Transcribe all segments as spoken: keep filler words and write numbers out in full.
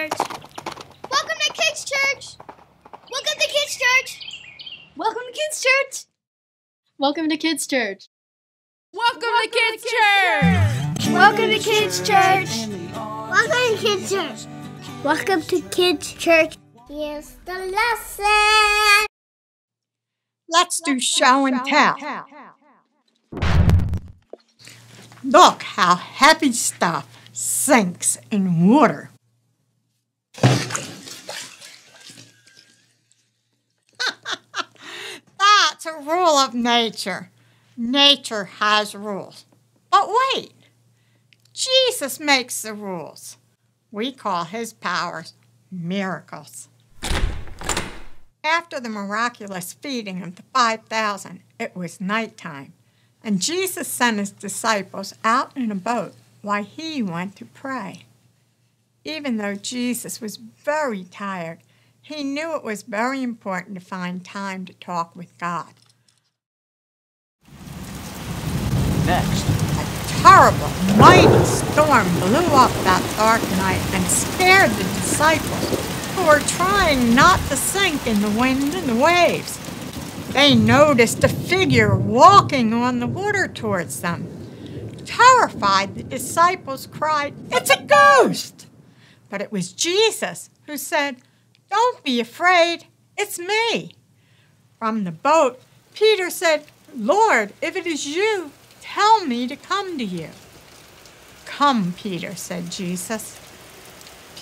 Church. Welcome to Kids Church. Welcome to Kids Church. Welcome to Kids Church. Welcome to Kids Church. Welcome to Kids Church. Welcome to Kids Church. Welcome to Kids Church. Welcome to Kids Church. Here's the lesson. Let's do show and tell. Look how heavy stuff sinks in water. That's a rule of nature. Nature has rules. But wait, Jesus makes the rules. We call his powers miracles. After the miraculous feeding of the five thousand, it was nighttime, and Jesus sent his disciples out in a boat while he went to pray. Even though Jesus was very tired, he knew it was very important to find time to talk with God. Next, a terrible, mighty storm blew up that dark night and scared the disciples, who were trying not to sink in the wind and the waves. They noticed a figure walking on the water towards them. Terrified, the disciples cried, "It's a ghost!" But it was Jesus who said, "Don't be afraid, it's me." From the boat, Peter said, "Lord, if it is you, tell me to come to you." "Come, Peter," said Jesus.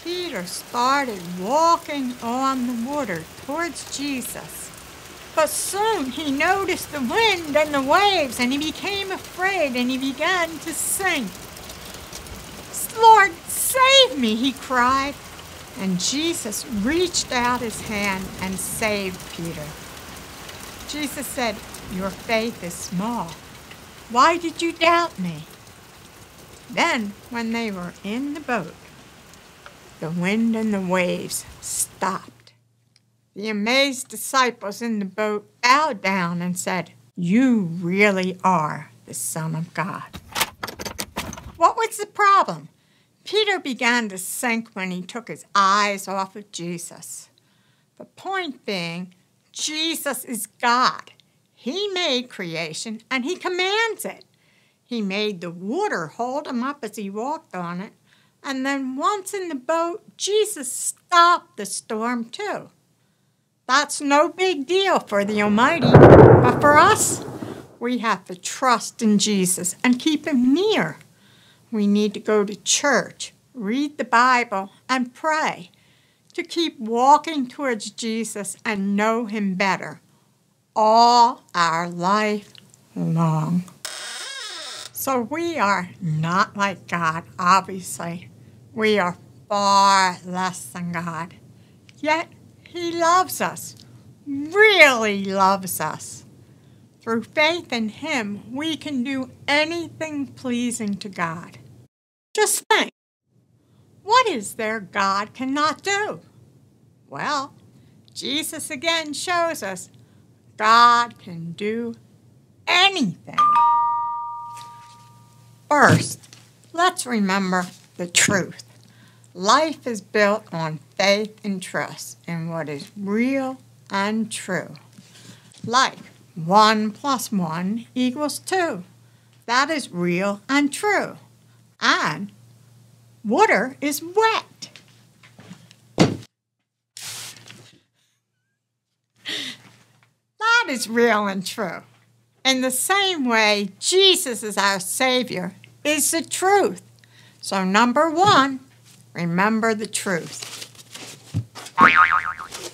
Peter started walking on the water towards Jesus. But soon he noticed the wind and the waves, and he became afraid, and he began to sink. "Lord, save me," he cried. And Jesus reached out his hand and saved Peter. Jesus said, "Your faith is small. Why did you doubt me?" Then, when they were in the boat, the wind and the waves stopped. The amazed disciples in the boat bowed down and said, "You really are the Son of God." What was the problem? Peter began to sink when he took his eyes off of Jesus. The point being, Jesus is God. He made creation and he commands it. He made the water hold him up as he walked on it. And then once in the boat, Jesus stopped the storm too. That's no big deal for the Almighty, but for us, we have to trust in Jesus and keep him near. We need to go to church, read the Bible, and pray to keep walking towards Jesus and know him better all our life long. So we are not like God, obviously. We are far less than God. Yet he loves us, really loves us. Through faith in him, we can do anything pleasing to God. Just think, what is there God cannot do? Well, Jesus again shows us God can do anything. First, let's remember the truth. Life is built on faith and trust in what is real and true. Like one plus one equals two. That is real and true. And water is wet. That is real and true. In the same way, Jesus is our Savior, is the truth. So number one, remember the truth.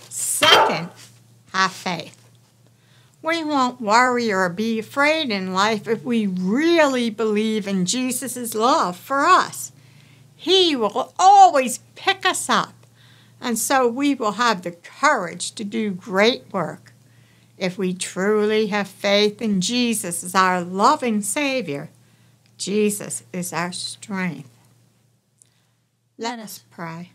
Second, have faith. We won't worry or be afraid in life if we really believe in Jesus' love for us. He will always pick us up, and so we will have the courage to do great work. If we truly have faith in Jesus as our loving Savior, Jesus is our strength. Let us pray.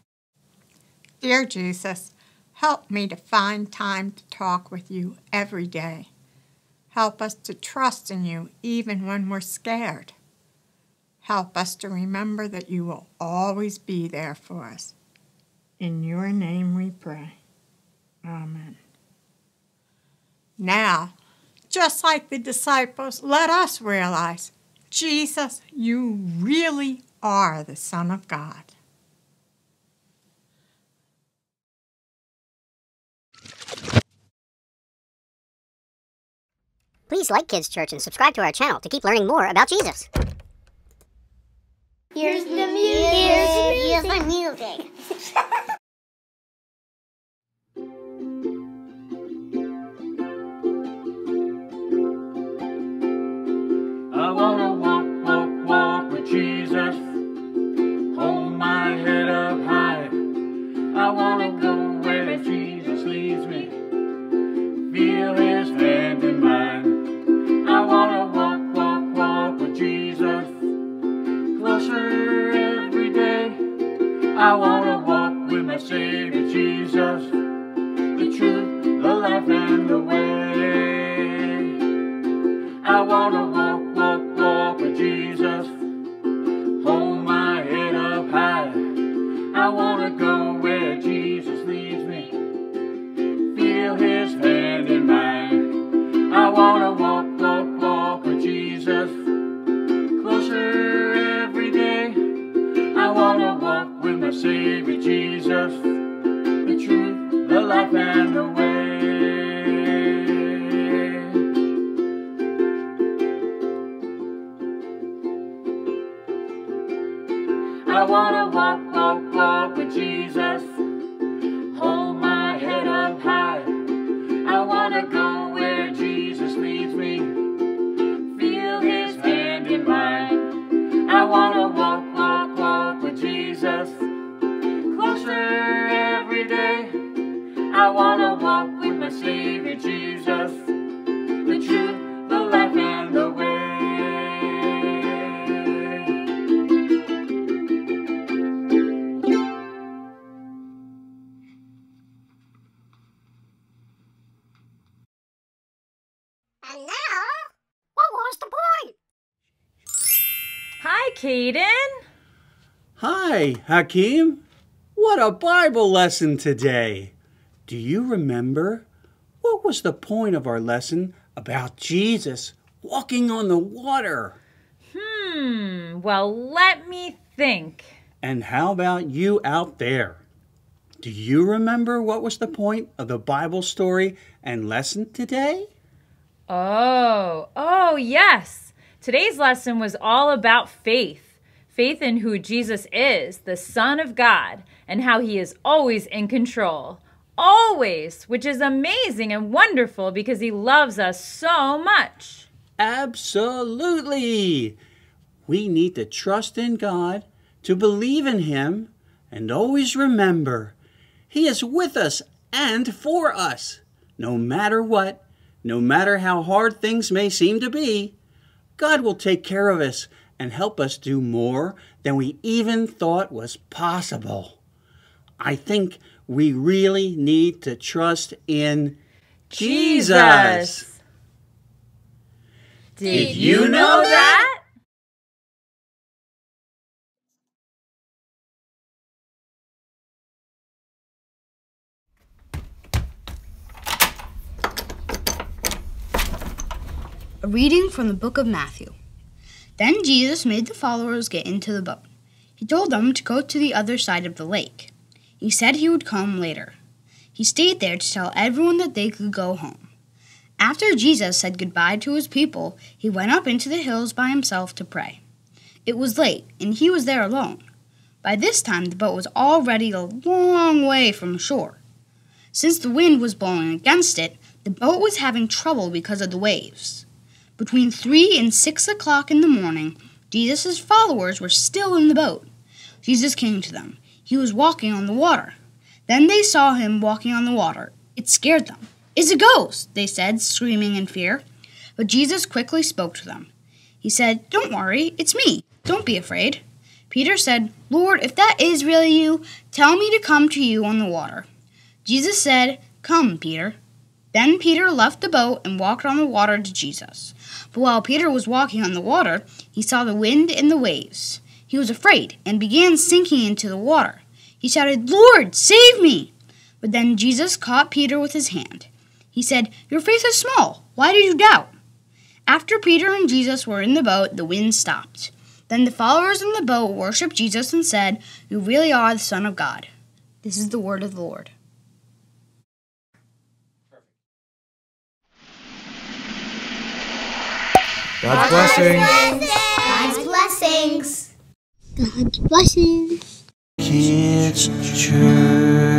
Dear Jesus, help me to find time to talk with you every day. Help us to trust in you even when we're scared. Help us to remember that you will always be there for us. In your name we pray. Amen. Now, just like the disciples, let us realize, Jesus, you really are the Son of God. Please like Kids Church and subscribe to our channel to keep learning more about Jesus. Here's the music. Here's the music. Here's the music. I wanna walk, walk, walk with Jesus. Hold my head up high. I wanna go where Jesus leads me. Feel His hand in mine. I wanna walk, walk, walk with Jesus. Closer every day. I wanna walk with my Savior Jesus. The truth, the life, and the way. I wanna walk. Jesus, hold my head up high. I wanna go where Jesus leads me. Feel His hand in mine. I wanna walk, walk, walk with Jesus. Closer every day. I wanna walk with my Savior Jesus. The truth, the life, and the way. I wanna walk, walk, walk with Jesus. Hold my head up high. I wanna go where Jesus leads me. Feel His hand in mine. I wanna walk, walk, walk with Jesus. Closer every day. I wanna walk with my Savior Jesus. The truth, the life, and the way. Kaden? Hi, Hakeem. What a Bible lesson today. Do you remember? What was the point of our lesson about Jesus walking on the water? Hmm, well, let me think. And how about you out there? Do you remember what was the point of the Bible story and lesson today? Oh, oh, yes. Today's lesson was all about faith, faith in who Jesus is, the Son of God, and how He is always in control, always, which is amazing and wonderful because He loves us so much. Absolutely. We need to trust in God, to believe in Him, and always remember, He is with us and for us, no matter what, no matter how hard things may seem to be. God will take care of us and help us do more than we even thought was possible. I think we really need to trust in Jesus. Did you know that? A reading from the book of Matthew. Then Jesus made the followers get into the boat. He told them to go to the other side of the lake. He said He would come later. He stayed there to tell everyone that they could go home. After Jesus said goodbye to His people, He went up into the hills by Himself to pray. It was late, and He was there alone. By this time, the boat was already a long way from shore. Since the wind was blowing against it, the boat was having trouble because of the waves. Between three and six o'clock in the morning, Jesus' followers were still in the boat. Jesus came to them. He was walking on the water. Then they saw Him walking on the water. It scared them. "It's a ghost," they said, screaming in fear. But Jesus quickly spoke to them. He said, "Don't worry, it's me. Don't be afraid." Peter said, "Lord, if that is really You, tell me to come to You on the water." Jesus said, "Come, Peter." Then Peter left the boat and walked on the water to Jesus. But while Peter was walking on the water, he saw the wind and the waves. He was afraid and began sinking into the water. He shouted, "Lord, save me!" But then Jesus caught Peter with his hand. He said, "Your faith is small. Why did you doubt?" After Peter and Jesus were in the boat, the wind stopped. Then the followers in the boat worshipped Jesus and said, "You really are the Son of God." This is the word of the Lord. God's blessings. God's blessings. God's blessings. God's blessings. KidsChurch.